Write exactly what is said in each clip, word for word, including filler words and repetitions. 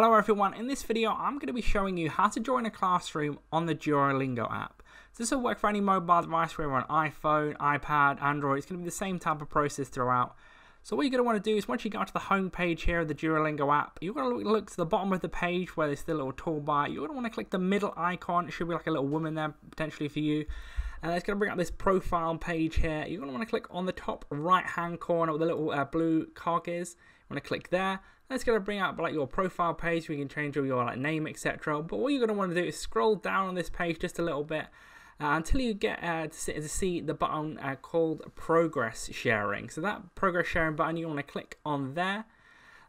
Hello everyone, in this video I'm going to be showing you how to join a classroom on the Duolingo app. So this will work for any mobile device, whether on iPhone, iPad, Android. It's going to be the same type of process throughout. So what you're going to want to do is once you go to the home page here of the Duolingo app, you're going to look to the bottom of the page where there's the little toolbar. You're going to want to click the middle icon. It should be like a little woman there potentially for you. And it's going to bring up this profile page here. You're going to want to click on the top right hand corner where the little uh, blue cog is. You want to click there. That's going to bring up like your profile page where you can change all your like name, et cetera. But what you're going to want to do is scroll down on this page just a little bit uh, until you get uh, to, to see the button uh, called progress sharing. So that progress sharing button, you want to click on there.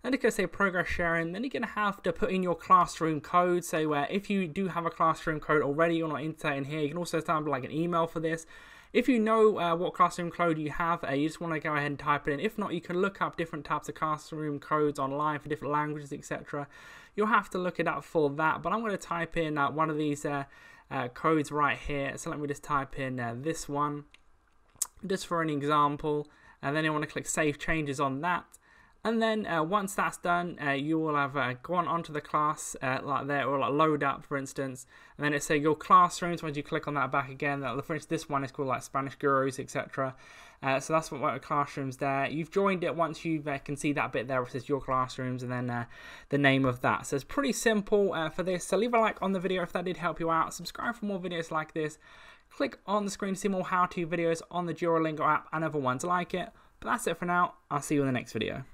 Then it's going to say progress sharing. Then you're going to have to put in your classroom code. So where if you do have a classroom code already, you're not inserting here. You can also send like an email for this. If you know uh, what classroom code you have, uh, you just want to go ahead and type it in. If not, you can look up different types of classroom codes online for different languages, et cetera. You'll have to look it up for that, but I'm going to type in uh, one of these uh, uh, codes right here. So let me just type in uh, this one, just for an example, and then you want to click Save Changes on that. And then uh, once that's done, uh, you will have uh, gone onto the class uh, like there, or like load up, for instance. And then it says your classrooms. Once you click on that back again, that, for instance, this one is called like Spanish Gurus, et cetera. Uh, so that's what our classrooms there. You've joined it once you uh, can see that bit there, which says your classrooms, and then uh, the name of that. So it's pretty simple uh, for this. So leave a like on the video if that did help you out. Subscribe for more videos like this. Click on the screen to see more how-to videos on the Duolingo app and other ones like it. But that's it for now. I'll see you in the next video.